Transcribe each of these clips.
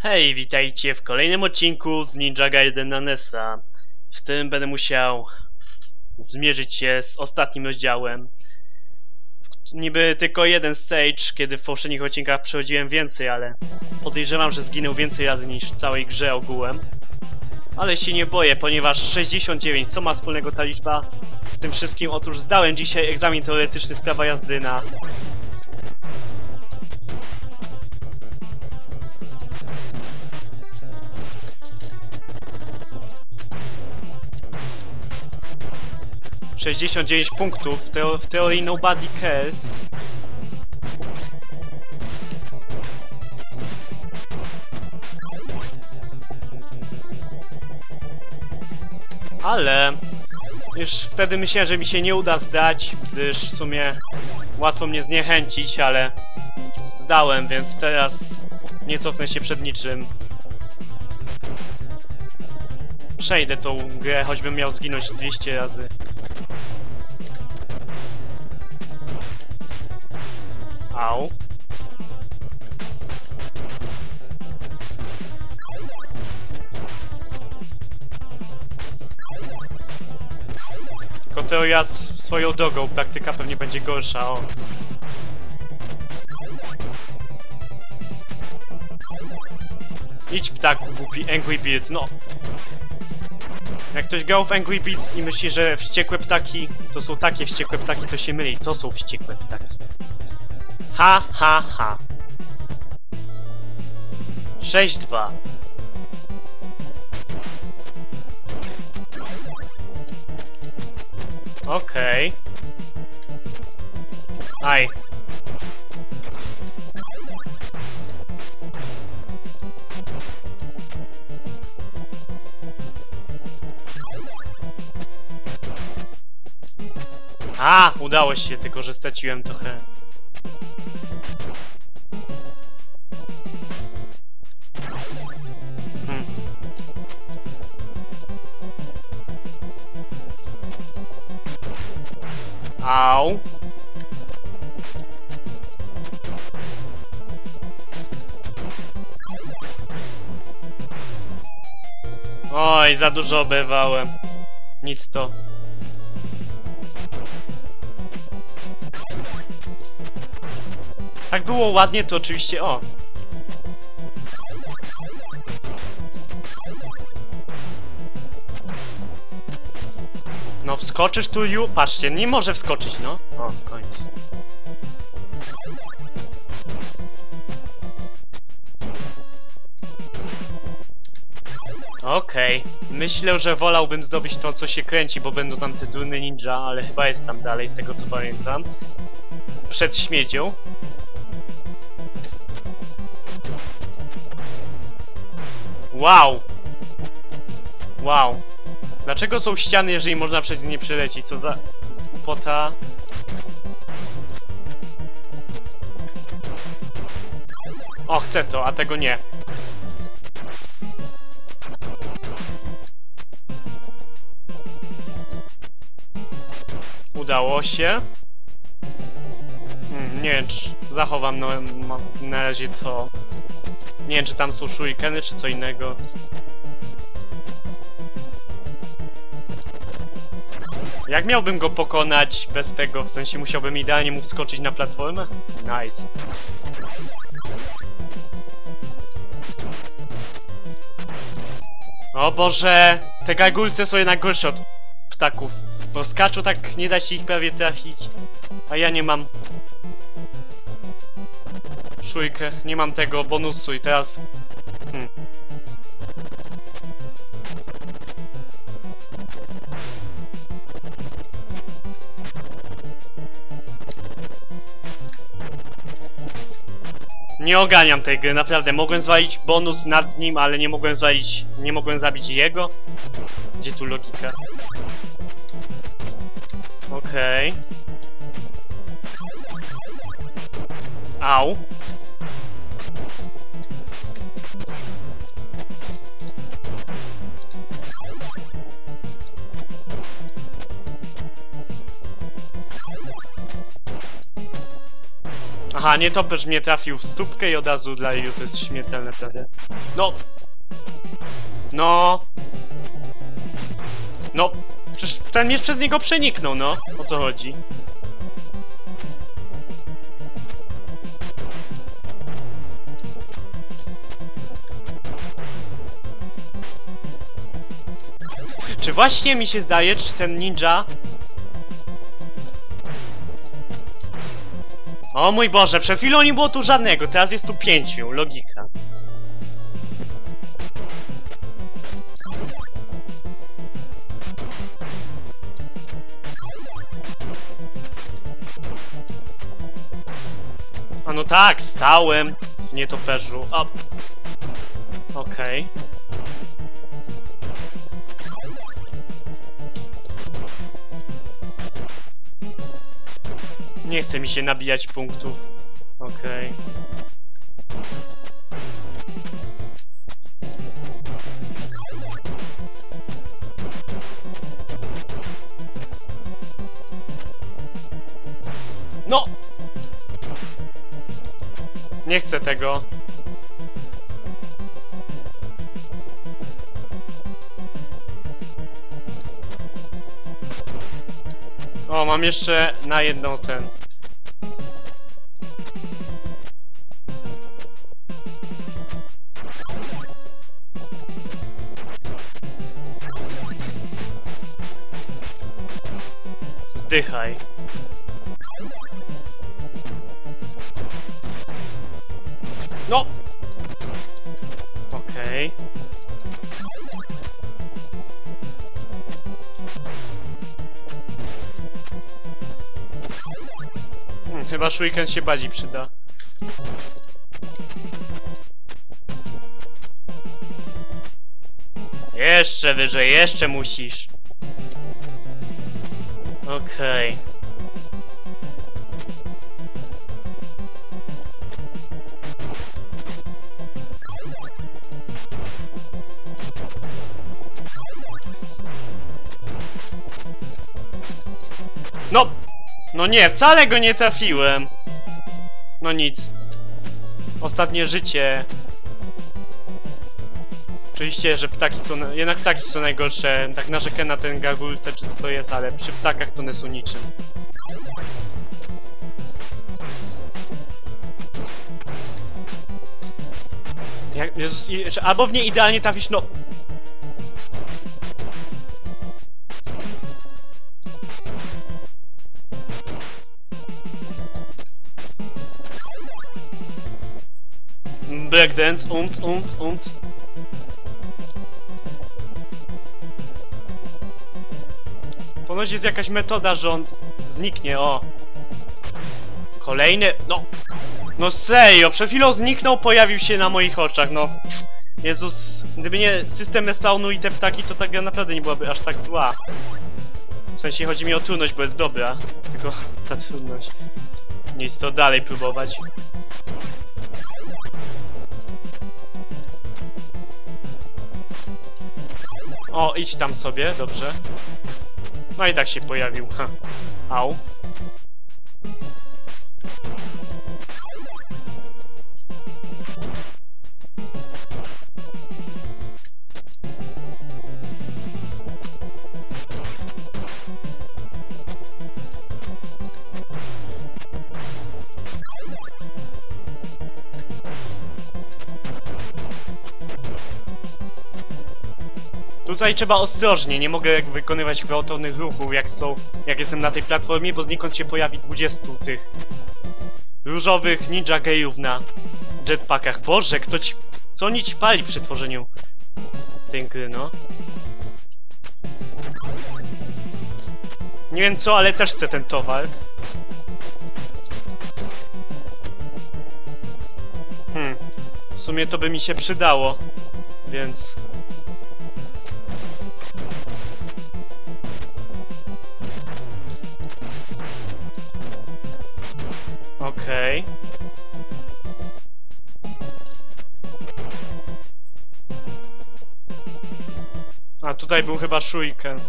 Hej, witajcie w kolejnym odcinku z Ninja Gaiden na NES-a. W tym będę musiał zmierzyć się z ostatnim rozdziałem. Niby tylko jeden stage, kiedy w poprzednich odcinkach przechodziłem więcej, ale podejrzewam, że zginął więcej razy niż w całej grze ogółem. Ale się nie boję, ponieważ 69, co ma wspólnego ta liczba z tym wszystkim? Otóż zdałem dzisiaj egzamin teoretyczny z prawa jazdy na... ...69 punktów, w teorii nobody cares. Ale... już wtedy myślałem, że mi się nie uda zdać, gdyż w sumie łatwo mnie zniechęcić, ale... zdałem, więc teraz nie cofnę się przed niczym. Przejdę tą grę, choćbym miał zginąć 200 razy. Au. Tylko teoria swoją drogą, praktyka pewnie będzie gorsza, o. Idź ptaku głupi, Angry Birds, no. Jak ktoś grał w Angry Birds i myśli, że wściekłe ptaki to są takie wściekłe ptaki, to się myli. To są wściekłe ptaki. Ha, ha, ha. 6-2. Okej. Aj. A, udało się, tylko że straciłem trochę. Au. Oj, za dużo obejrzałem. Nic to. Tak było ładnie, to oczywiście... o! No wskoczysz tu, Ju? Patrzcie, nie może wskoczyć, no. O, w końcu. Okej. Myślę, że wolałbym zdobyć to, co się kręci, bo będą tam te durne ninja, ale chyba jest tam dalej, z tego co pamiętam. Przed śmiedzią. Wow! Wow! Dlaczego są ściany, jeżeli można przez nie przelecieć? Co za... głupota? O, chcę to, a tego nie. Udało się. Nie wiem, czy zachowam na razie to. Nie wiem, czy tam są shurikeny, czy co innego. Jak miałbym go pokonać bez tego? W sensie musiałbym idealnie mu wskoczyć na platformę? Nice. O Boże! Te gargulce są jednak gorsze od ptaków. Bo skaczą tak, nie da się ich prawie trafić. A ja nie mam... Szujkę, nie mam tego bonusu i teraz... Nie oganiam tej gry, naprawdę. Mogłem zwalić bonus nad nim, ale nie mogłem zwalić... nie mogłem zabić jego. Gdzie tu logika? Okej. Au. Aha, nie topesz mnie trafił w stópkę i od razu dla Ryu to jest śmiertelne wtedy. No! No! No! Przecież ten jeszcze z niego przeniknął, no! O co chodzi? Czy właśnie mi się zdaje, czy ten ninja... O mój Boże, przed chwilą nie było tu żadnego, teraz jest tu 5, logika. A no tak, stałem. Nie to perzu. Okej. Nie chce mi się nabijać punktów. Okej. No! Nie chcę tego. O, mam jeszcze na jedną ten. Zdychaj. No! Okej. Chyba shuriken się bardziej przyda. Jeszcze wyżej, jeszcze musisz. Okej. No! No nie, wcale go nie trafiłem. No nic. Ostatnie życie. Oczywiście, że ptaki są... Jednak ptaki są najgorsze. Tak narzekę na ten gargulce, czy co to jest, ale przy ptakach to nie są niczym. Jak, Jezus, albo w nie idealnie trafisz, no... Breakdance, umc. Ponoć jest jakaś metoda, że on zniknie, o. Kolejny, no. No serio, przed chwilą zniknął, pojawił się na moich oczach, no. Jezus, gdyby nie system respawnu i te ptaki, to ta gra naprawdę nie byłaby aż tak zła. W sensie chodzi mi o trudność, bo jest dobra. Tylko ta trudność. Nic, to dalej próbować. O, idź tam sobie, dobrze. No i tak się pojawił, ha. Au. Tutaj trzeba ostrożnie, nie mogę wykonywać gwałtownych ruchów, jak jestem na tej platformie, bo znikąd się pojawi 20 tych różowych ninja gejów na jetpackach. Boże, co oni ci pali przy tworzeniu tej gry, no? Nie wiem co, ale też chcę ten towar. W sumie to by mi się przydało, więc... Okej. A tutaj był chyba shuriken.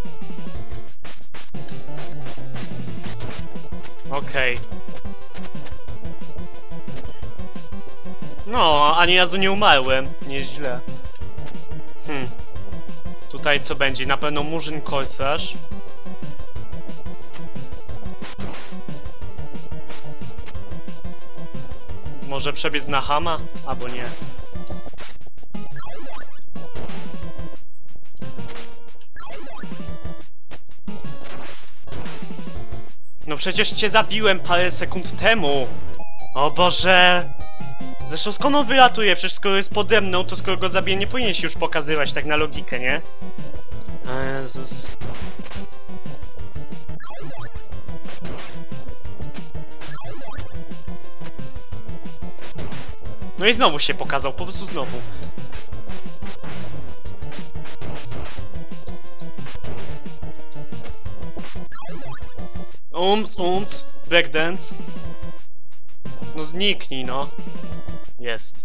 Okej. No, ani razu nie umarłem. Nieźle. Tutaj co będzie? Na pewno Murzyn Korsarz. Może przebiec na Hama? Albo nie. No przecież cię zabiłem parę sekund temu! O Boże! Zresztą skąd on wylatuje? Przecież skoro jest pode mną, to skoro go zabiję, nie powinien się już pokazywać, tak na logikę, nie? Jezus... No i znowu się pokazał, po prostu znowu. Breakdance. No zniknij, no. Jest.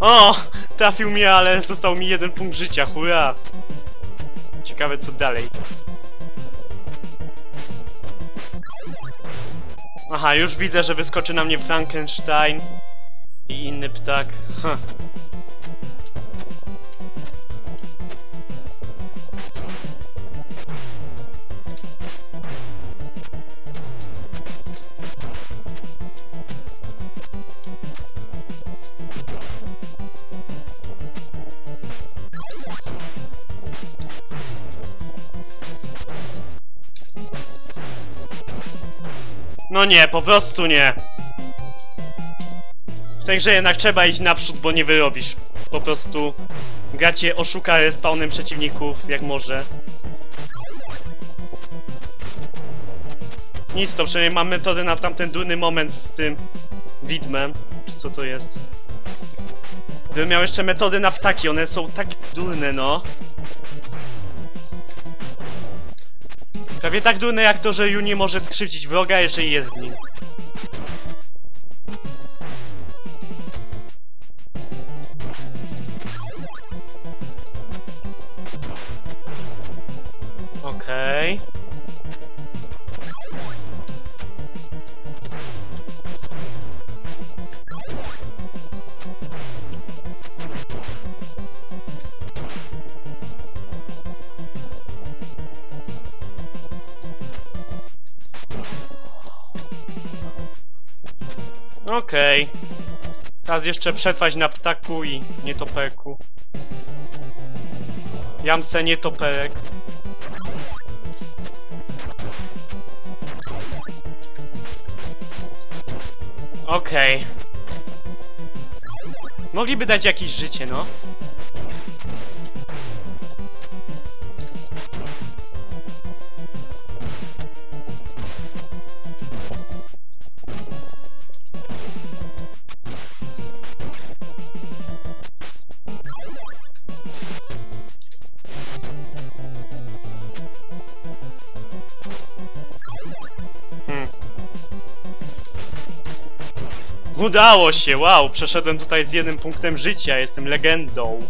O! Trafił mnie, ale został mi 1 punkt życia, hurra! Ciekawe co dalej. Aha, już widzę, że wyskoczy na mnie Frankenstein i inny ptak. Huh. No nie, po prostu nie. Także jednak trzeba iść naprzód, bo nie wyrobisz. Po prostu gra cię oszuka respawnem przeciwników, jak może. Nic, to przynajmniej mam metodę na tamten durny moment z tym widmem. Czy co to jest? Gdybym miał jeszcze metody na ptaki, one są tak durne, no. Prawie tak durne jak to, że Ryu nie może skrzywdzić wroga, jeżeli jest w nim. Okej. Okej. Teraz jeszcze przetrwać na ptaku i nietoperku. Jam se nietoperek. Okej. Mogliby dać jakieś życie, no. Udało się, wow, przeszedłem tutaj z 1 punktem życia, jestem legendą.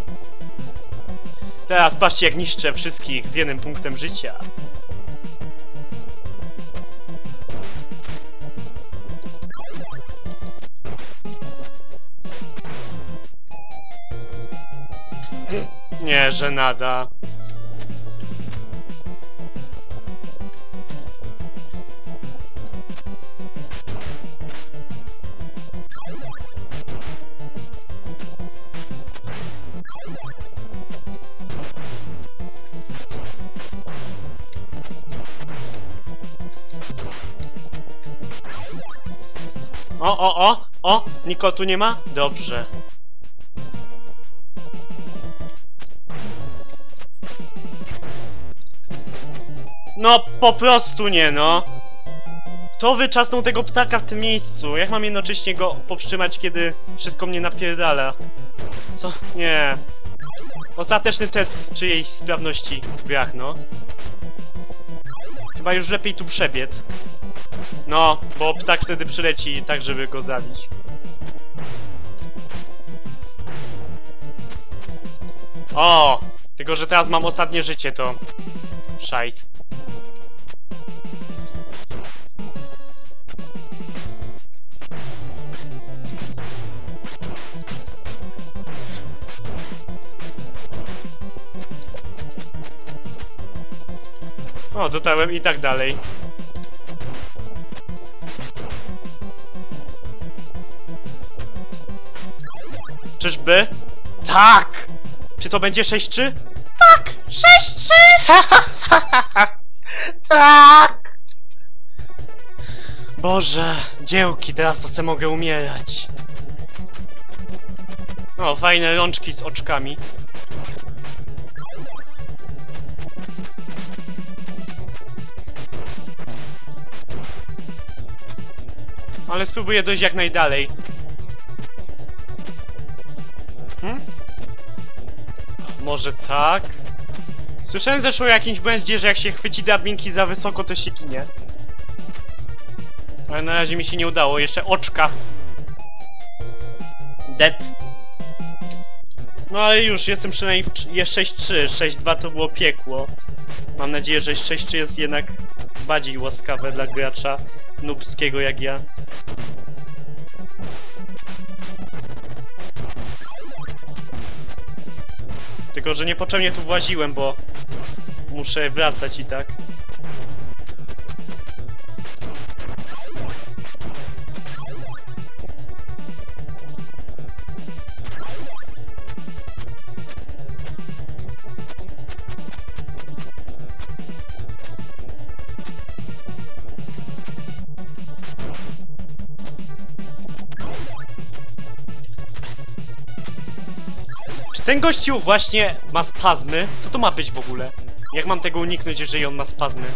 Teraz patrzcie jak niszczę wszystkich z 1 punktem życia. Nie, żenada. O! Nikotu nie ma? Dobrze. No, po prostu nie, no. Kto wyczasnął tego ptaka w tym miejscu? Jak mam jednocześnie go powstrzymać, kiedy wszystko mnie napierdala? Co? Nie. Ostateczny test czyjejś sprawności w grach, no. Chyba już lepiej tu przebiec. No, bo ptak wtedy przyleci tak, żeby go zabić. O! Tylko, że teraz mam ostatnie życie, to... Szajs. O, dotarłem i tak dalej. Czyżby? Tak! Czy to będzie 6-3? Tak! 6-3! Tak! Boże, dziełki, teraz to se mogę umierać. O, fajne rączki z oczkami. Ale spróbuję dojść jak najdalej. Może tak? Słyszałem zresztą o jakimś błędzie, że jak się chwyci drabinki za wysoko, to się ginie. Ale na razie mi się nie udało. Jeszcze oczka. Dead. No ale już, jestem przynajmniej w... Jest 6-3. 6-2 to było piekło. Mam nadzieję, że 6-3 jest jednak bardziej łaskawe dla gracza nubskiego jak ja. Tylko, że niepotrzebnie tu właziłem, bo muszę wracać i tak. Ten gościu właśnie ma spazmy. Co to ma być w ogóle? Jak mam tego uniknąć, jeżeli on ma spazmy?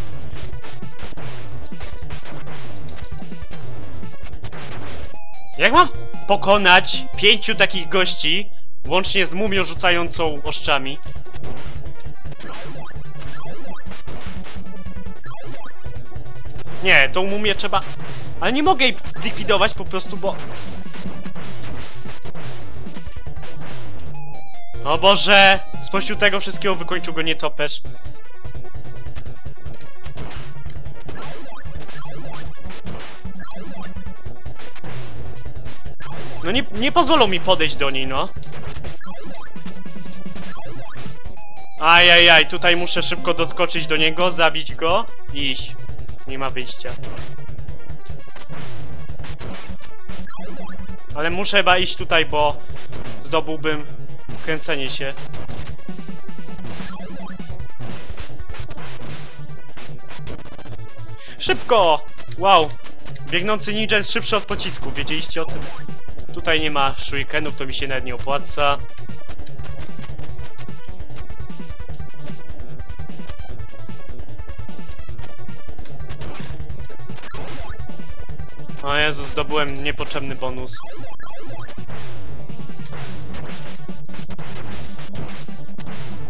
Jak mam pokonać 5 takich gości, łącznie z mumią rzucającą oszczami? Nie, tą mumię trzeba... Ale nie mogę jej zlikwidować po prostu, bo... O Boże! Spośród tego wszystkiego wykończył go nietoperz. No nie pozwolą mi podejść do niej, no. Ajajaj, tutaj muszę szybko doskoczyć do niego, zabić go i iść. Nie ma wyjścia. Ale muszę chyba iść tutaj, bo zdobyłbym... Kręcenie się. Szybko! Wow! Biegnący ninja jest szybszy od pocisku. Wiedzieliście o tym? Tutaj nie ma shurikenów, to mi się nawet nie opłaca. O Jezu, zdobyłem niepotrzebny bonus.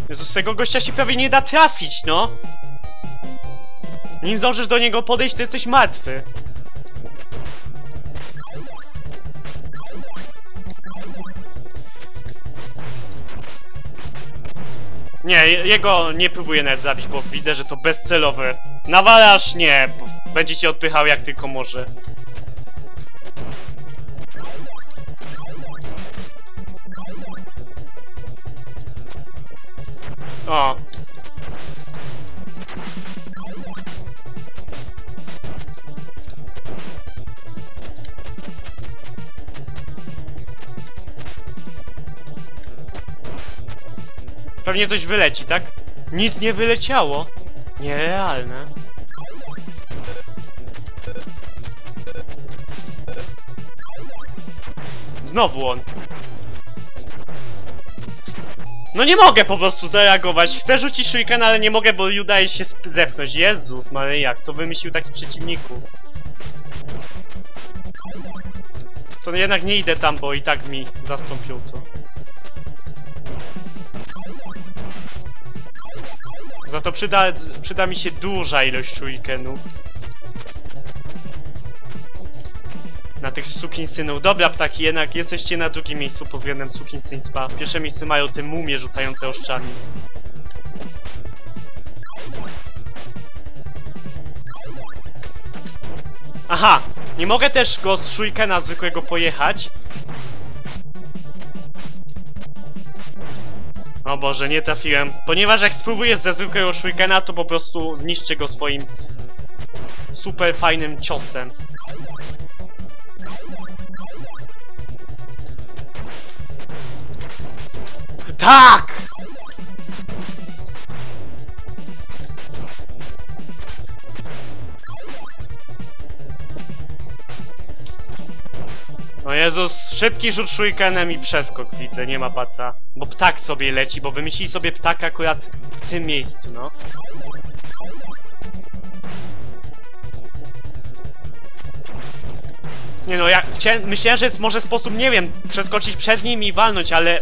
Jezus, tego gościa się prawie nie da trafić, no! Nim zdążysz do niego podejść, to jesteś martwy. Nie, jego nie próbuję nawet zabić, bo widzę, że to bezcelowe. Nawalasz? Nie, będzie cię odpychał jak tylko może. O. Pewnie coś wyleci, tak? Nic nie wyleciało. Nierealne. Znowu on. No nie mogę po prostu zareagować. Chcę rzucić shuriken, ale nie mogę, bo udaje się zepchnąć. Jezus Maria, kto wymyślił takich przeciwników? To jednak nie idę tam, bo i tak mi zastąpił to. Za to przyda mi się duża ilość shurikenów. Na tych sukinsynów. Dobra, ptaki, jednak jesteście na drugim miejscu pod względem sukinsynstwa. Pierwsze miejsce mają te mumie rzucające oszczami. Aha! Nie mogę też go z shurikena zwykłego pojechać. O Boże, nie trafiłem. Ponieważ jak spróbuję ze zwykłego shurikena, to po prostu zniszczę go swoim super fajnym ciosem. Tak! O Jezus, szybki rzut shurikenem i przeskok, widzę, nie ma pata. Bo ptak sobie leci, bo wymyślili sobie ptaka akurat w tym miejscu, no. Nie no, ja myślałem, że jest może sposób, nie wiem, przeskoczyć przed nim i walnąć, ale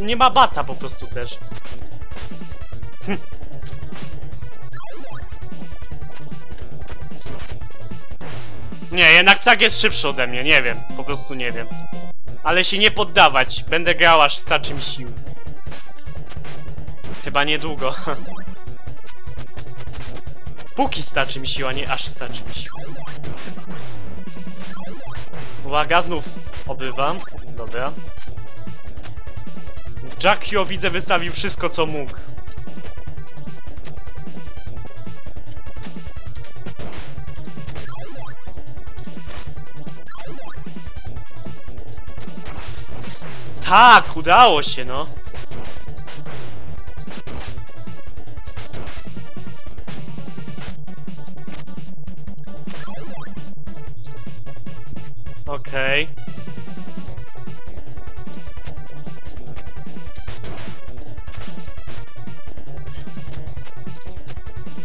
nie ma bata po prostu też. Nie, jednak tak jest szybszy ode mnie, nie wiem, po prostu nie wiem. Ale się nie poddawać, będę grał aż starczy mi sił. Chyba niedługo. Póki starczy mi sił, a nie aż starczy mi sił. Uwaga, znów obrywam. Dobra. Jaquio, widzę, wystawił wszystko co mógł. Tak, udało się, no. Okej.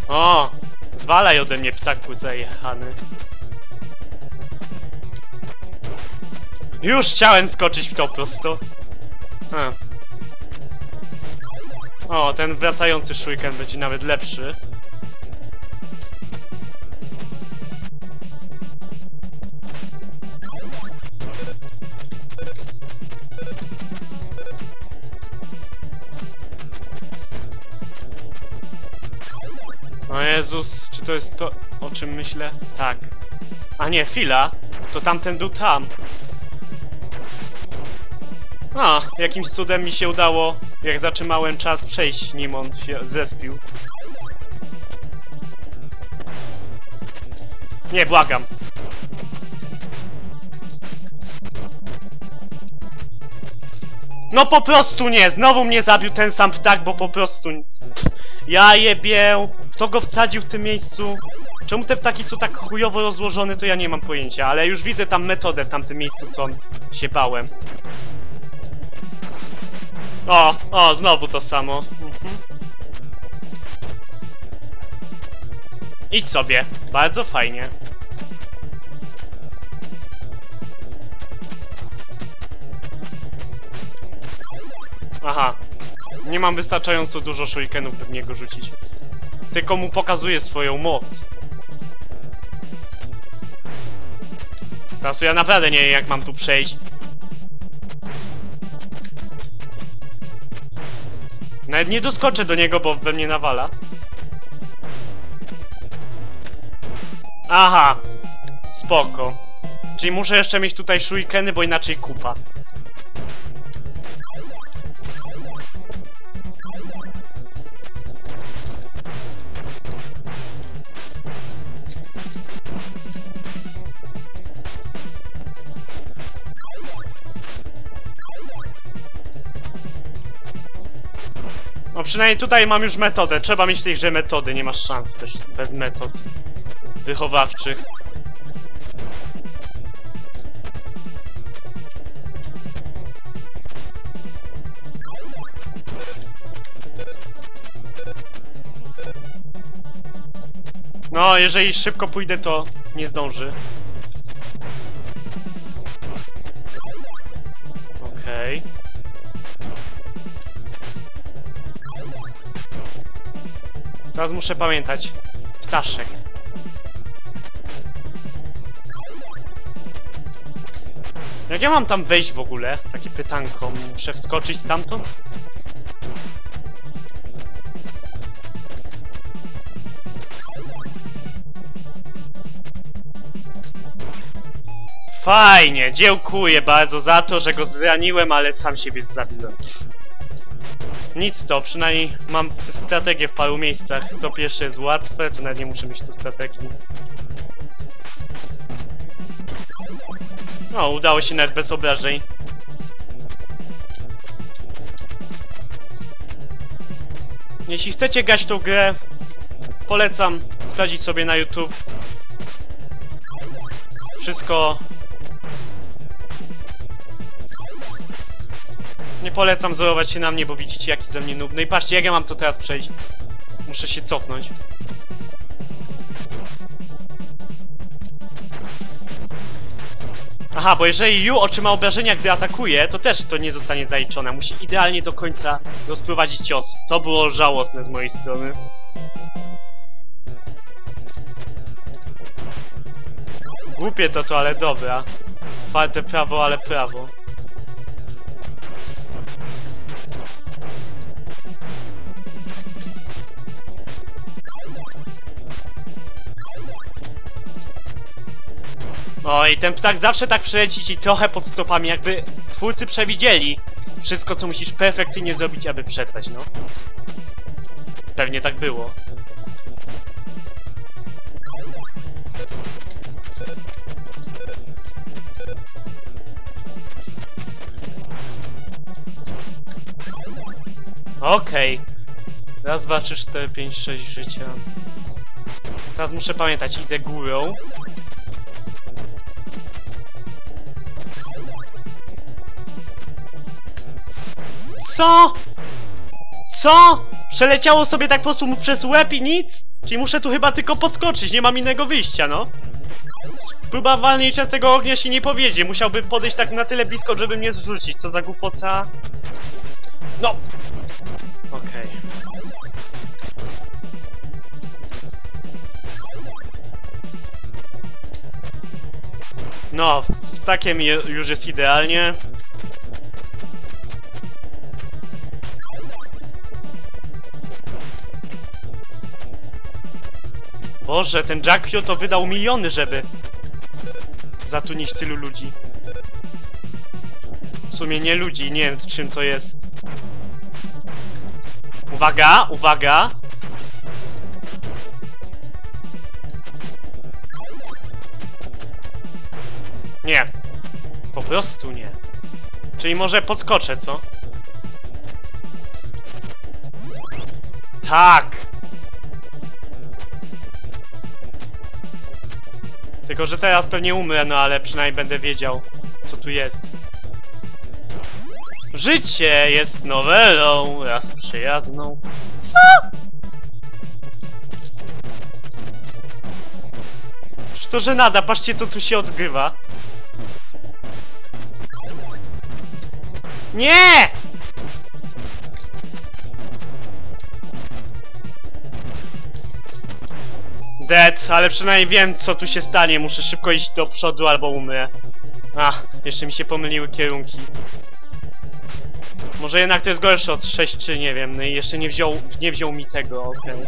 O! Zwalaj ode mnie, ptaku zajechany. Już chciałem skoczyć w to prosto. O, ten wracający shuriken będzie nawet lepszy. O Jezus, czy to jest to, o czym myślę? Tak. A nie, chwila. To tamten był tam. A, jakimś cudem mi się udało, jak zatrzymałem czas, przejść nim on się zespił. Nie, błagam. No po prostu nie, znowu mnie zabił ten sam ptak, bo po prostu... Ja jebię, kto go wsadził w tym miejscu? Czemu te ptaki są tak chujowo rozłożone, to ja nie mam pojęcia, ale już widzę tam metodę w tamtym miejscu, co się bałem. O, o, znowu to samo. Idź sobie, bardzo fajnie. Aha, nie mam wystarczająco dużo shurikenów, by w niego rzucić. Tylko mu pokazuję swoją moc. Teraz ja naprawdę nie wiem, jak mam tu przejść. Nawet nie doskoczę do niego, bo we mnie nawala. Aha. Spoko. Czyli muszę jeszcze mieć tutaj shurikeny, bo inaczej kupa. No przynajmniej tutaj mam już metodę. Trzeba mieć w tej grze metody, nie masz szans bez metod wychowawczych. No, jeżeli szybko pójdę, to nie zdąży. Okej. Teraz muszę pamiętać. Ptaszek. Jak ja mam tam wejść w ogóle? Takie pytanko. Muszę wskoczyć stamtąd? Fajnie! Dziękuję bardzo za to, że go zraniłem, ale sam siebie zabiłem. Nic to, przynajmniej mam strategię w paru miejscach. To pierwsze jest łatwe, to nawet nie muszę mieć tu strategii. No, udało się nawet bez obrażeń. Jeśli chcecie grać tą grę, polecam sprawdzić sobie na YouTube. Wszystko... Nie polecam wzorować się na mnie, bo widzicie jaki ze mnie nudny. I patrzcie, jak ja mam to teraz przejść. Muszę się cofnąć. Aha, bo jeżeli Ryu otrzyma obrażenia, gdy atakuje, to też to nie zostanie zaliczone. Musi idealnie do końca rozprowadzić cios. To było żałosne z mojej strony. Głupie to, ale dobra. Twarde prawo, ale prawo. Oj, ten ptak zawsze tak przeleci ci trochę pod stopami, jakby twórcy przewidzieli wszystko, co musisz perfekcyjnie zrobić, aby przetrwać, no. Pewnie tak było. Okej. Raz, dwa, trzy, cztery, pięć, sześć życia. Teraz muszę pamiętać, idę górą. Co? Co? Przeleciało sobie tak po prostu mu przez łeb i nic? Czyli muszę tu chyba tylko podskoczyć, nie mam innego wyjścia, no. Próba walnięcia z tego ognia się nie powiedzie. Musiałby podejść tak na tyle blisko, żeby mnie zrzucić. Co za głupota. No. Okej. No, z ptakiem już jest idealnie. Boże, ten Jaquio to wydał miliony, żeby zatunić tylu ludzi. W sumie nie ludzi, nie wiem czym to jest. Uwaga, uwaga! Nie. Po prostu nie. Czyli może podskoczę, co? Tak! Tylko, że teraz pewnie umrę, no ale przynajmniej będę wiedział, co tu jest. Życie jest nowelą, raz przyjazną. Co? Przecież to żenada, patrzcie co tu się odgrywa. Nie! Dead, ale przynajmniej wiem co tu się stanie, muszę szybko iść do przodu albo umrę. Ach, jeszcze mi się pomyliły kierunki. Może jednak to jest gorsze od 6 czy nie wiem, no i jeszcze nie wziął mi tego, okej.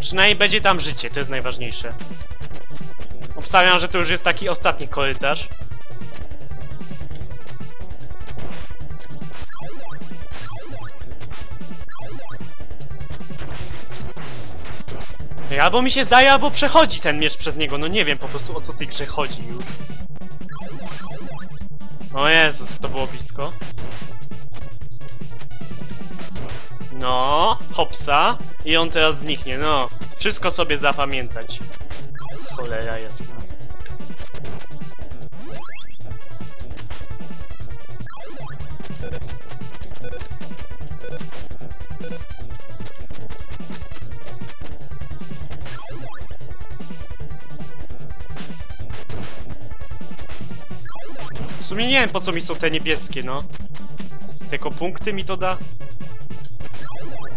Przynajmniej będzie tam życie, to jest najważniejsze. Obstawiam, że to już jest taki ostatni korytarz. Albo mi się zdaje, albo przechodzi ten miecz przez niego. No nie wiem po prostu o co tej grze chodzi już. O Jezus, to było blisko. No, hopsa. I on teraz zniknie, no. Wszystko sobie zapamiętać. Cholera jasna. W sumie nie wiem po co mi są te niebieskie, no. Tylko punkty mi to da?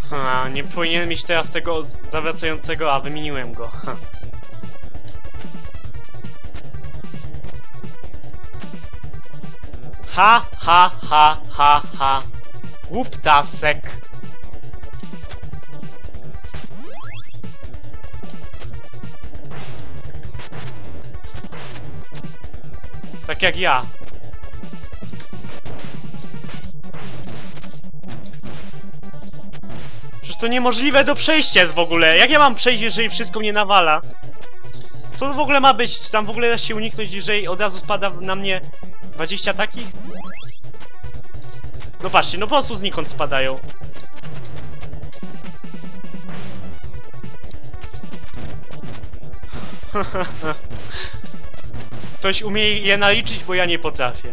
Ha, nie powinienem mieć teraz tego zawracającego, a wymieniłem go. Ha. Ha, ha, ha, ha, ha. Głuptasek. tak jak ja. Przecież to niemożliwe do przejścia jest w ogóle. Jak ja mam przejść, jeżeli wszystko mnie nawala? Co w ogóle ma być? Tam w ogóle da się uniknąć, jeżeli od razu spada na mnie 20 takich? No patrzcie, no po prostu znikąd spadają. Ktoś umie je naliczyć, bo ja nie potrafię.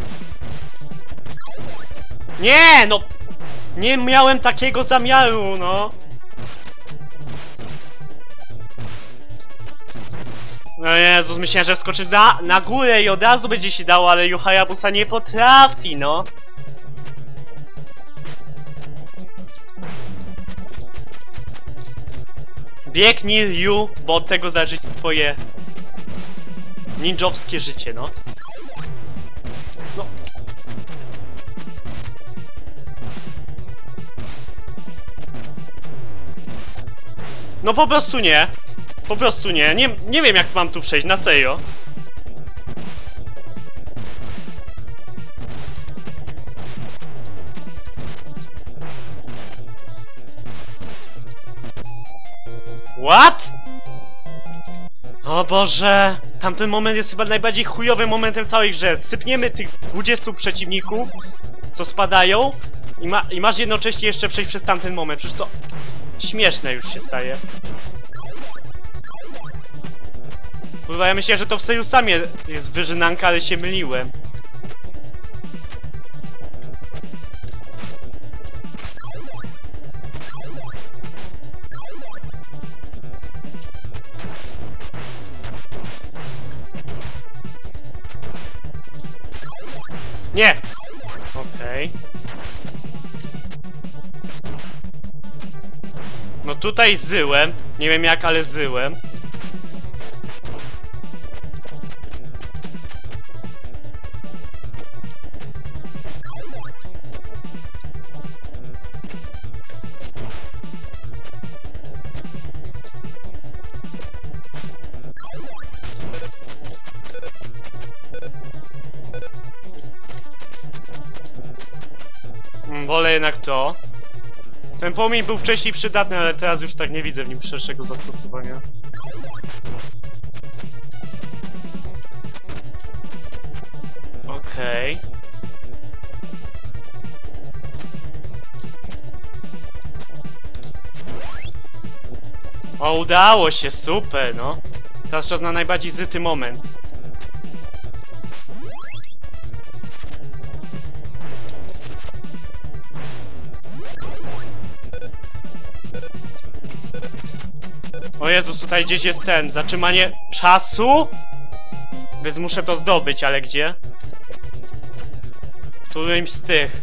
Nie, no! Nie miałem takiego zamiaru, no! No Jezus, myślałem, że wskoczy na górę i od razu będzie się dało, ale Ryu Hayabusa nie potrafi, no! Biegnij, Ryu, bo od tego zależy twoje ninjowskie życie, no. No. No po prostu nie. Po prostu nie. Nie wiem, jak mam tu przejść, na serio. What? O Boże! Tamten moment jest chyba najbardziej chujowym momentem całej grze. Sypniemy tych 20 przeciwników, co spadają, i masz jednocześnie jeszcze przejść przez tamten moment. Przecież to śmieszne już się staje. Kurwa, ja myślałem, że to w serio sam jest wyżynanka, ale się myliłem. Nie! Okej. No tutaj zyłem. Nie wiem jak, ale zyłem. Wolę jednak to. Ten płomień był wcześniej przydatny, ale teraz już tak nie widzę w nim szerszego zastosowania. Okej. O, udało się, super, no. Teraz czas na najbardziej zyty moment. O Jezus, tutaj gdzieś jest ten, zatrzymanie czasu? Więc muszę to zdobyć, ale gdzie? Którymś z tych.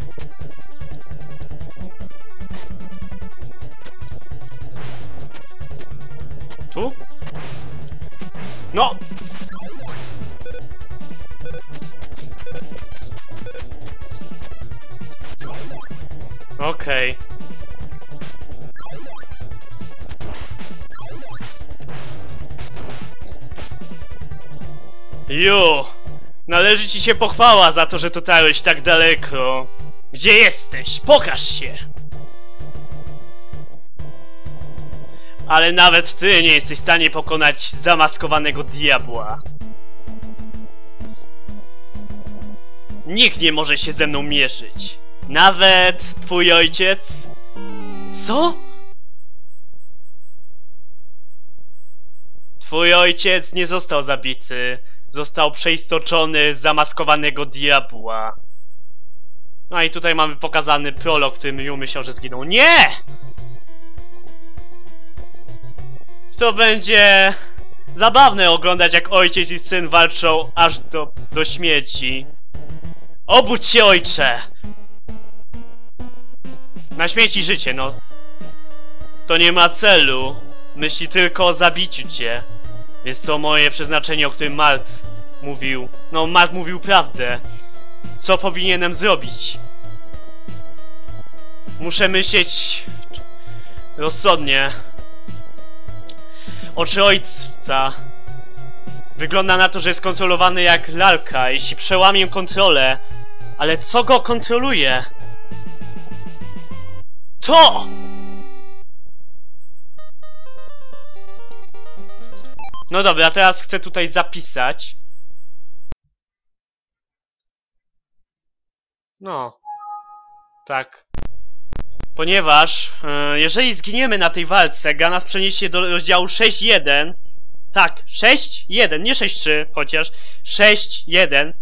Tu? No! Okej. Ju, należy ci się pochwała za to, że dotarłeś tak daleko. Gdzie jesteś? Pokaż się! Ale nawet ty nie jesteś w stanie pokonać zamaskowanego diabła. Nikt nie może się ze mną mierzyć. Nawet twój ojciec. Co? Twój ojciec nie został zabity. Został przeistoczony z zamaskowanego diabła. No i tutaj mamy pokazany prolog, w którym Ryu myślał, że zginął. Nie! To będzie zabawne oglądać, jak ojciec i syn walczą aż do śmierci. Obudź się, ojcze! Na śmierci życie, no. To nie ma celu. Myśli tylko o zabiciu cię. Więc to moje przeznaczenie, o którym Mart mówił. No, Mart mówił prawdę. Co powinienem zrobić? Muszę myśleć rozsądnie. Oczy ojca Wygląda na to, że jest kontrolowany jak lalka. Jeśli przełamię kontrolę... Ale co go kontroluje? To! No dobra, teraz chcę tutaj zapisać. No. Tak. Ponieważ, jeżeli zginiemy na tej walce, gra nas przeniesie do rozdziału 6.1. Tak, 6.1, nie 6.3, chociaż 6.1.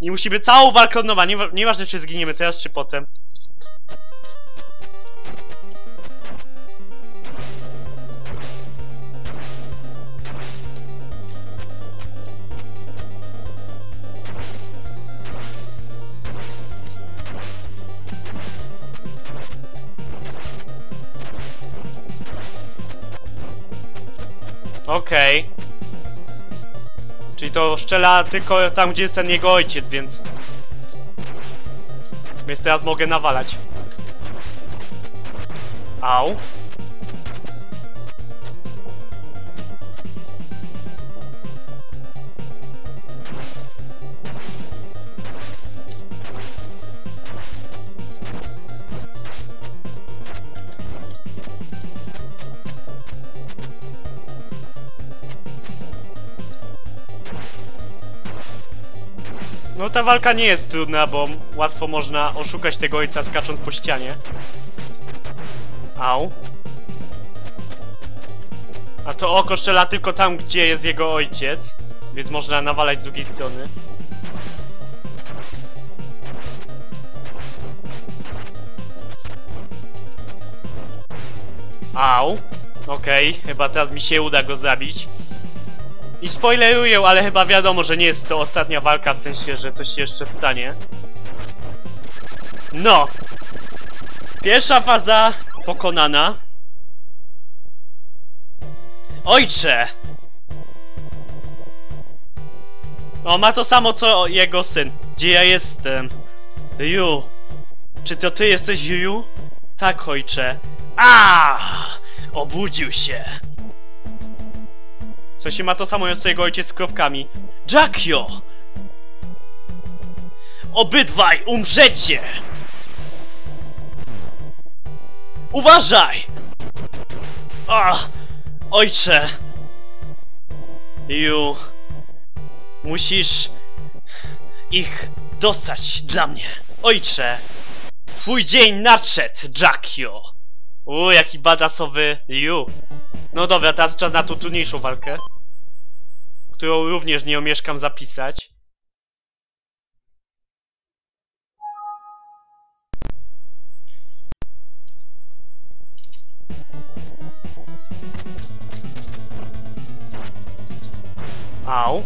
I musimy całą walkę od nowa, nieważne czy zginiemy teraz, czy potem. Okej. Czyli to strzela tylko tam, gdzie jest ten jego ojciec, więc... Więc teraz mogę nawalać. Au. No ta walka nie jest trudna, bo łatwo można oszukać tego ojca skacząc po ścianie. Au. A to oko strzela tylko tam, gdzie jest jego ojciec, więc można nawalać z drugiej strony. Au. Okej, chyba teraz mi się uda go zabić. I spoileruję, ale chyba wiadomo, że nie jest to ostatnia walka, w sensie, że coś się jeszcze stanie. No! Pierwsza faza pokonana. Ojcze! O, ma to samo co jego syn. Gdzie ja jestem? Ryu. Czy to ty jesteś Ryu? Tak, ojcze. Aaaa! Obudził się. To się ma to samo jak jego ojciec z kropkami. Jaquio! Obydwaj umrzecie! Uważaj! Ach! Ojcze! Ju... Musisz... ich dostać dla mnie. Ojcze! Twój dzień nadszedł, Jaquio! Uuu, jaki badasowy Ju. No dobra, teraz czas na tą trudniejszą walkę, którą również nie omieszkam zapisać. Au.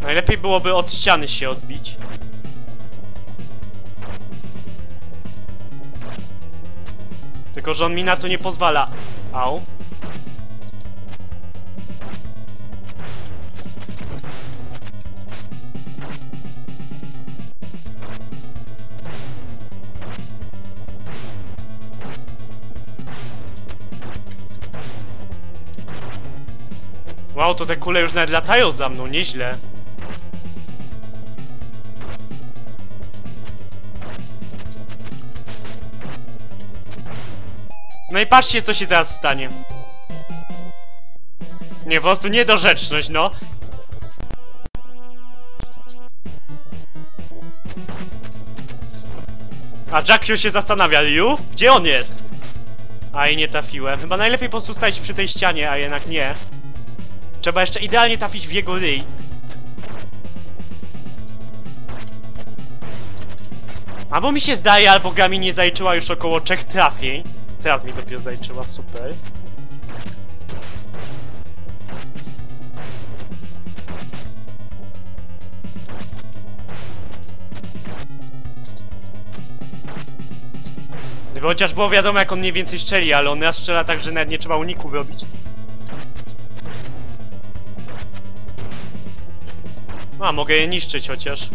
Najlepiej byłoby od ściany się odbić. Tylko że on mi na to nie pozwala. Au. Wow, to te kule już nawet latają za mną, nieźle. No i patrzcie, co się teraz stanie. Nie, po prostu niedorzeczność, no. A Jaquio się zastanawia, Ryu? Gdzie on jest? Aj, nie trafiłem. Chyba najlepiej po prostu stać przy tej ścianie, a jednak nie. Trzeba jeszcze idealnie trafić w jego ryj. Albo mi się zdaje, albo gra mi nie zaliczyła już około 3 trafień. Teraz mi dopiero zajęczyła, super. Gdyby chociaż było wiadomo, jak on mniej więcej strzeli, ale on raz strzela tak, że nawet nie trzeba uników robić. A, mogę je niszczyć chociaż.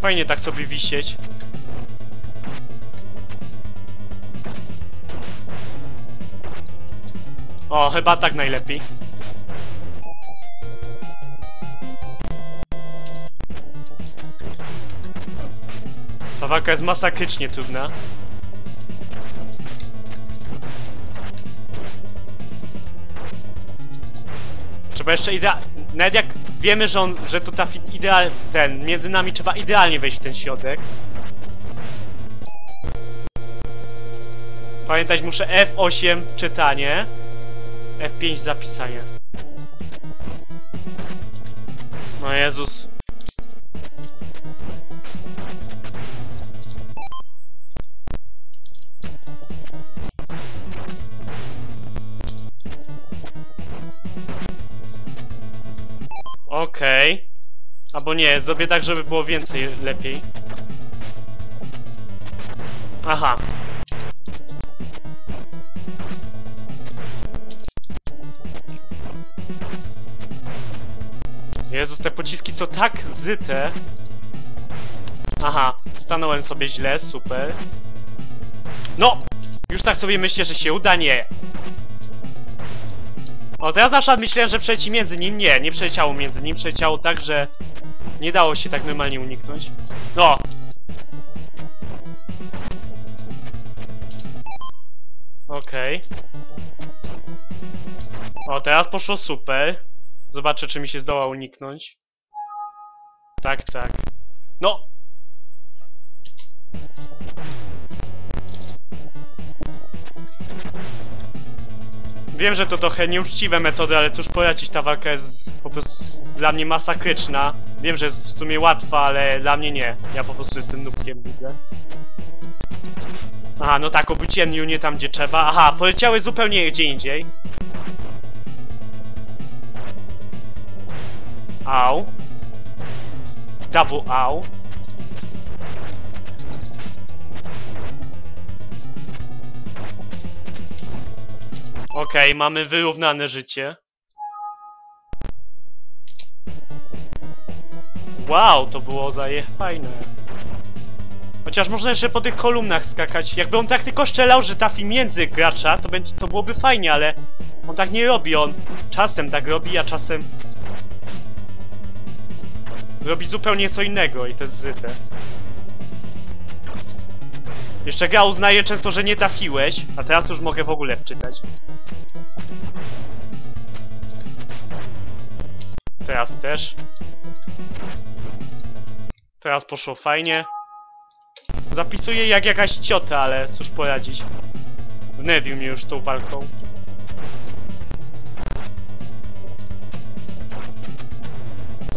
Fajnie tak sobie wisieć. O, chyba tak najlepiej. Ta walka jest masakrycznie trudna. Trzeba jeszcze idealnie... Nawet jak wiemy, że on, że to trafi idealnie... Ten, między nami trzeba idealnie wejść w ten środek. Pamiętać muszę F8 czytanie. F5 zapisanie. No Jezus. Okej. Albo nie, zrobię tak, żeby było więcej lepiej. Aha. Jezus, te pociski są tak zyte. Aha, stanąłem sobie źle, super. No! Już tak sobie myślę, że się uda, nie. O, teraz na przykład myślałem, że przeleci między nim. Nie, nie przeleciało między nim, przeleciało tak, że nie dało się tak normalnie uniknąć. No! Okej. O, teraz poszło super. Zobaczę, czy mi się zdoła uniknąć. Tak, tak. No! Wiem, że to trochę nieuczciwe metody, ale cóż poradzić, ta walka jest po prostu dla mnie masakryczna. Wiem, że jest w sumie łatwa, ale dla mnie nie. Ja po prostu jestem nubkiem, widzę. Aha, no tak, obucie Niu nie tam, gdzie trzeba. Aha, poleciały zupełnie gdzie indziej. Au. Double au. Okej, mamy wyrównane życie. Wow, to było fajne. Chociaż można jeszcze po tych kolumnach skakać. Jakby on tak tylko strzelał, że trafi między gracza, to byłoby fajnie, ale... On tak nie robi, on czasem tak robi, a czasem... Robi zupełnie co innego i to jest zyte. Jeszcze gra uznaje często, że nie trafiłeś, a teraz już mogę w ogóle wczytać. Teraz też. Teraz poszło fajnie. Zapisuję jak jakaś ciota, ale cóż poradzić. Wnerwił mnie już tą walką.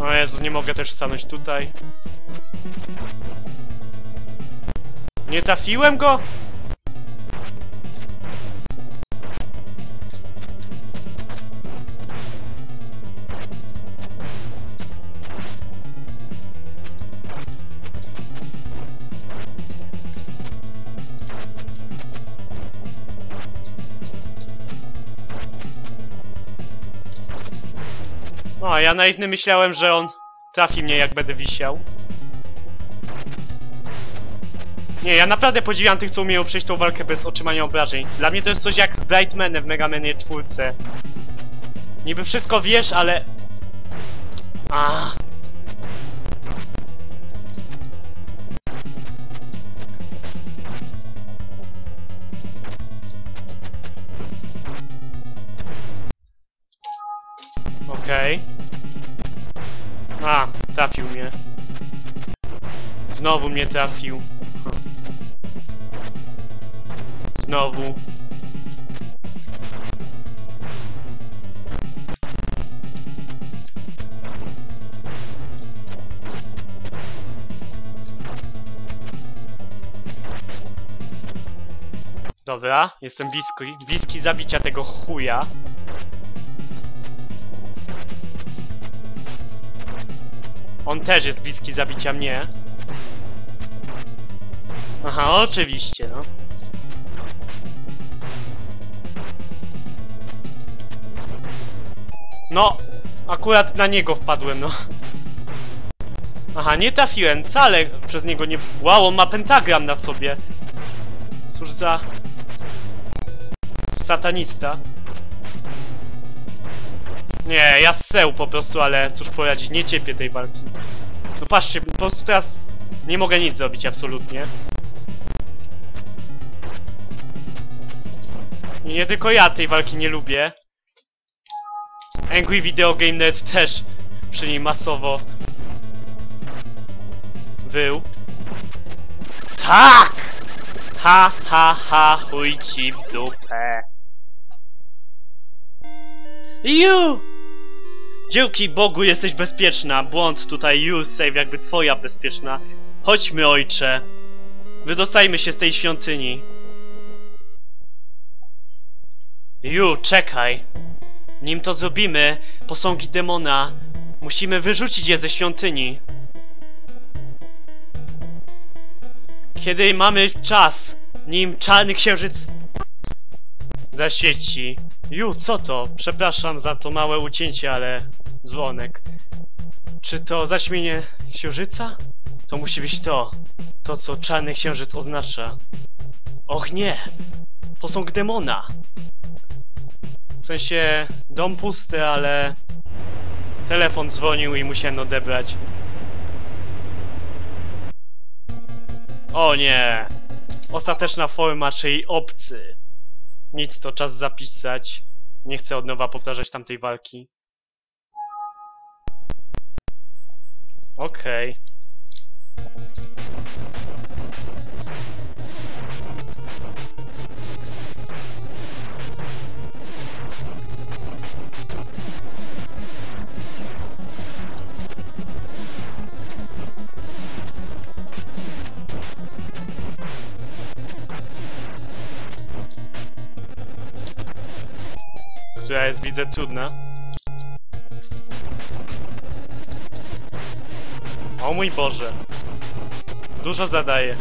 O Jezu, nie mogę też stanąć tutaj. Nie trafiłem go? O, ja naiwny myślałem, że on trafi mnie, jak będę wisiał. Nie, ja naprawdę podziwiam tych, co umieją przejść tą walkę bez otrzymania obrażeń. Dla mnie to jest coś jak z Brightmanem w Mega Manie 4. Niby wszystko wiesz, ale... Ah. Okej. A, trafił mnie. Znowu mnie trafił. Znowu. Dobra, jestem bliski zabicia tego chuja. On też jest bliski zabicia mnie. Aha, oczywiście, no. No, akurat na niego wpadłem, no. Aha, nie trafiłem, wcale przez niego nie... Wow, on ma pentagram na sobie. Cóż za... satanista. Nie, ja seł po prostu, ale cóż poradzić, nie cierpię tej walki. No patrzcie, po prostu teraz nie mogę nic zrobić absolutnie. I nie tylko ja tej walki nie lubię. Angry Video Game Nerd też przy niej masowo był. Tak! Ha, ha, ha, chuj ci w dupę. Ju! Dzięki Bogu jesteś bezpieczna. Błąd tutaj, you save, jakby twoja bezpieczna. Chodźmy, ojcze. Wydostajmy się z tej świątyni. Ju, czekaj. Nim to zrobimy, posągi demona. Musimy wyrzucić je ze świątyni. Kiedy mamy czas, nim czarny księżyc zaświeci. Ju, co to? Przepraszam za to małe ucięcie, ale... dzwonek. Czy to zaćmienie księżyca? To musi być to. To, co czarny księżyc oznacza. Och nie! Posąg demona! W sensie... dom pusty, ale... telefon dzwonił i musiałem odebrać. O nie! Ostateczna forma, czyli obcy. Nic, to czas zapisać. Nie chcę od nowa powtarzać tamtej walki. Okej. Która jest, widzę, trudna. O mój Boże. Dużo zadaje.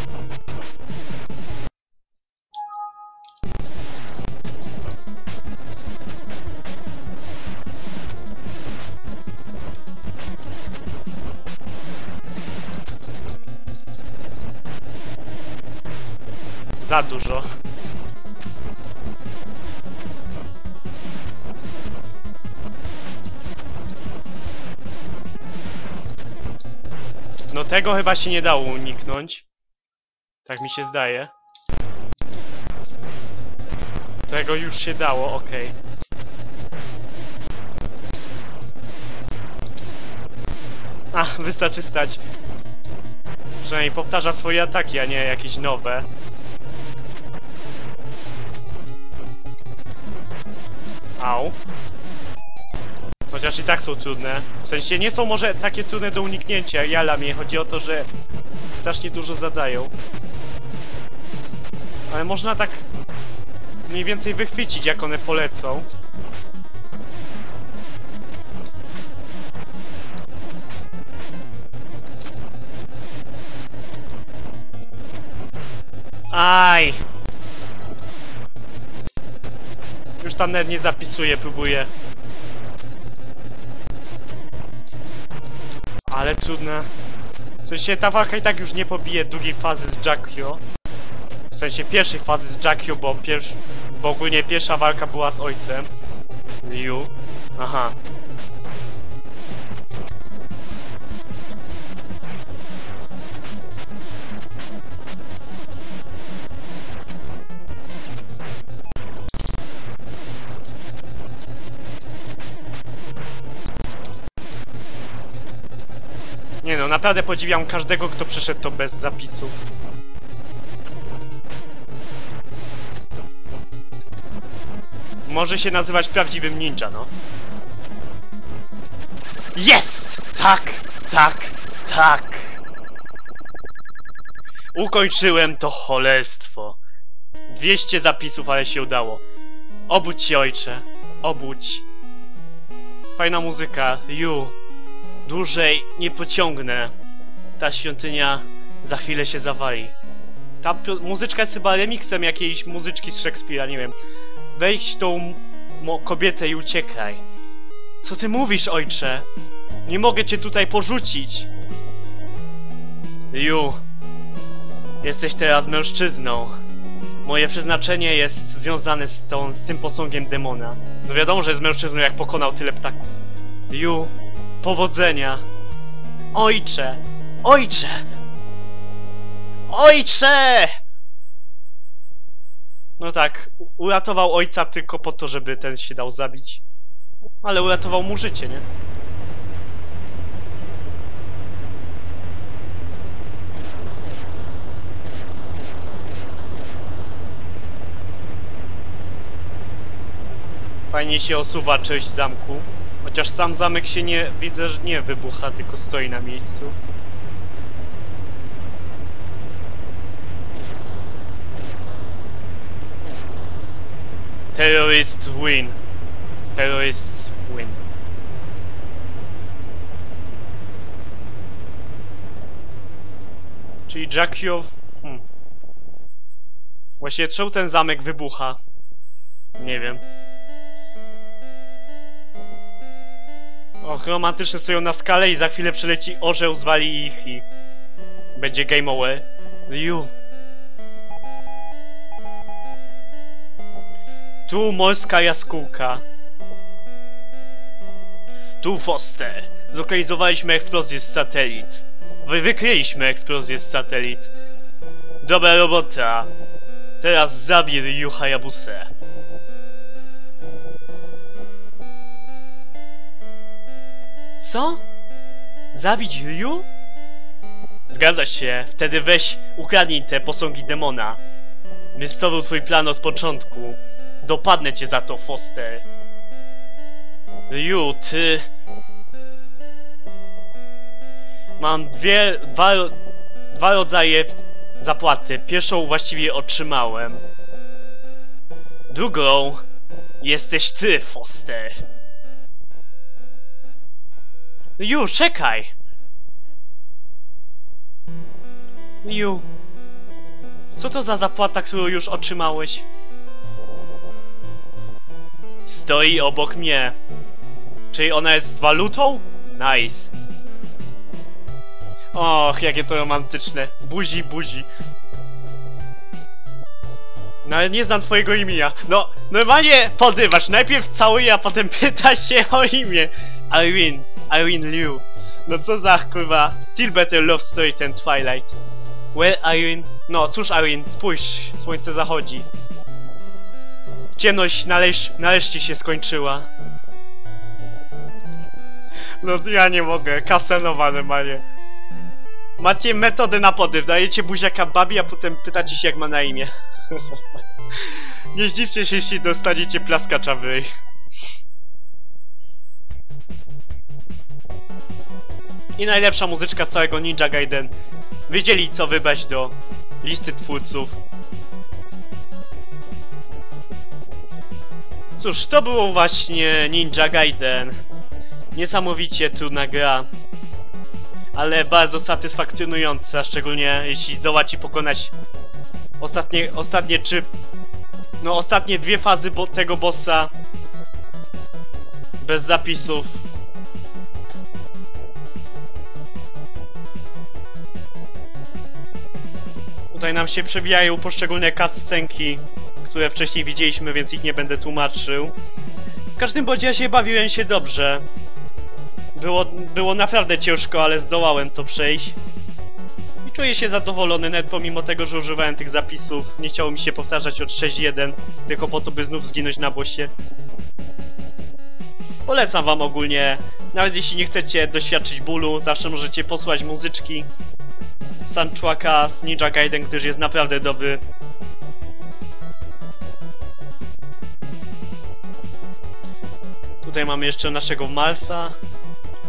Za dużo. No tego chyba się nie dało uniknąć. Tak mi się zdaje. Tego już się dało, okej. Ach, wystarczy stać. Przynajmniej powtarza swoje ataki, a nie jakieś nowe. Au. Chociaż i tak są trudne. W sensie nie są może takie trudne do uniknięcia, jala mnie. Chodzi o to, że strasznie dużo zadają. Ale można tak mniej więcej wychwycić, jak one polecą. Aj! Już tam nawet nie zapisuję, próbuję. Ale trudne. W sensie ta walka i tak już nie pobije drugiej fazy z Jaquio. W sensie pierwszej fazy z Jaquio, bo ogólnie pierwsza walka była z ojcem Ryu. Aha. Nie no, naprawdę podziwiam każdego, kto przeszedł to bez zapisów. Może się nazywać prawdziwym ninja, no. Jest! Tak, tak, tak! Ukończyłem to cholerstwo. 200 zapisów, ale się udało. Obudź się, ojcze. Obudź. Fajna muzyka. Ju. Dłużej nie pociągnę. Ta świątynia za chwilę się zawali. Ta muzyczka jest chyba remiksem jakiejś muzyczki z Szekspira, nie wiem. Wejdź tą kobietę i uciekaj. Co ty mówisz, ojcze? Nie mogę cię tutaj porzucić. Ryu, jesteś teraz mężczyzną. Moje przeznaczenie jest związane z tym posągiem demona. No wiadomo, że jest mężczyzną, jak pokonał tyle ptaków. Ryu, powodzenia. Ojcze! Ojcze! Ojcze! No tak, uratował ojca tylko po to, żeby ten się dał zabić. Ale uratował mu życie, nie? Fajnie się osuwa część zamku. Chociaż sam zamek się nie... widzę, że nie wybucha, tylko stoi na miejscu. Terrorist win. Terrorist win. Czyli Jaquio... Właśnie czemu ten zamek wybucha? Nie wiem. Och, romantycznie stoją na skale i za chwilę przyleci orzeł, zwali ich i... będzie game over. Ryu. Tu morska jaskółka. Tu Foster. Zlokalizowaliśmy eksplozję z satelit. Wykryliśmy eksplozję z satelit. Dobra robota. Teraz zabij Ryu Hayabusę. Co? Zabić Ryu? Zgadza się, wtedy weź, ukradnij te posągi demona. Mistował twój plan od początku. Dopadnę cię za to, Foster. Ryu, ty... Mam dwa rodzaje zapłaty. Pierwszą właściwie otrzymałem. Drugą... jesteś ty, Foster. Ryu, czekaj! Ryu... Co to za zapłata, którą już otrzymałeś? Stoi obok mnie. Czyli ona jest walutą? Nice. Och, jakie to romantyczne. Buzi, buzi. No, nie znam twojego imienia. No, normalnie podywasz. Najpierw całuje, a potem pytasz się o imię. Irene. Irene Liu. No co za kurwa. Still better love story than Twilight. Where Irene? No cóż Irene, spójrz. Słońce zachodzi. Ciemność nareszcie się skończyła. No ja nie mogę. Kasenowa normalnie. Macie metodę na podyw. Dajecie buziaka babi, a potem pytacie się jak ma na imię. Nie zdziwcie się, jeśli dostaniecie plaskacza w ryj. I najlepsza muzyczka z całego Ninja Gaiden. Wiedzieli co wybrać do listy twórców. Cóż, to było właśnie Ninja Gaiden. Niesamowicie trudna gra. Ale bardzo satysfakcjonująca, szczególnie jeśli zdołacie pokonać ostatnie dwie fazy tego bossa. Bez zapisów. Tutaj nam się przewijają poszczególne cutscenki, które wcześniej widzieliśmy, więc ich nie będę tłumaczył. W każdym bądź razie bawiłem się dobrze. Było naprawdę ciężko, ale zdołałem to przejść. I czuję się zadowolony, nawet pomimo tego, że używałem tych zapisów. Nie chciało mi się powtarzać od 6.1, tylko po to, by znów zginąć na bossie. Polecam wam ogólnie. Nawet jeśli nie chcecie doświadczyć bólu, zawsze możecie posłać muzyczki soundtracka z Ninja Gaiden, gdyż jest naprawdę dobry. Tutaj mamy jeszcze naszego Malfa.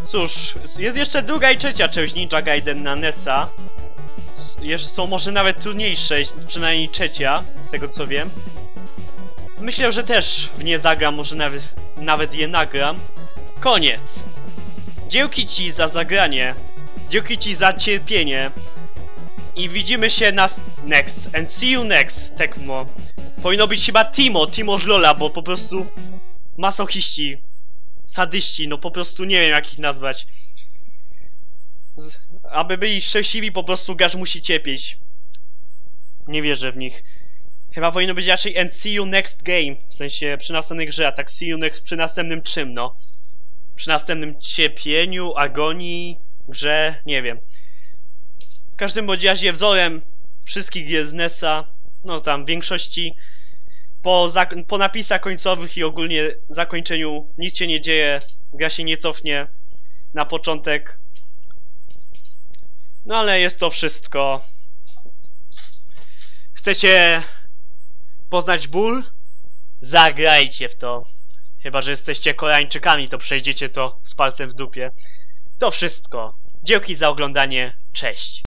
Cóż, jest jeszcze druga i trzecia część Ninja Gaiden na NES-a. Są może nawet trudniejsze, przynajmniej trzecia, z tego co wiem. Myślę, że też w nie zagram, może nawet je nagram. Koniec! Dzięki ci za zagranie. Dzięki ci za cierpienie. I widzimy się na... next. And see you next, Tecmo. Powinno być chyba Timo z Lola, bo po prostu... masochiści, sadyści, no po prostu nie wiem jak ich nazwać. Aby byli szczęśliwi, po prostu garz musi cierpieć. Nie wierzę w nich. Chyba powinno być raczej and see you next game. W sensie przy następnej grze, a tak see you next przy następnym czym, no. Przy następnym cierpieniu, agonii, grze, nie wiem. W każdym bądź razie wzorem wszystkich jest NES-a, no tam w większości. Po napisach końcowych i ogólnie zakończeniu nic się nie dzieje, gra się nie cofnie na początek. No ale jest to wszystko. Chcecie poznać ból? Zagrajcie w to. Chyba że jesteście Koreańczykami, to przejdziecie to z palcem w dupie. To wszystko. Dzięki za oglądanie. Cześć.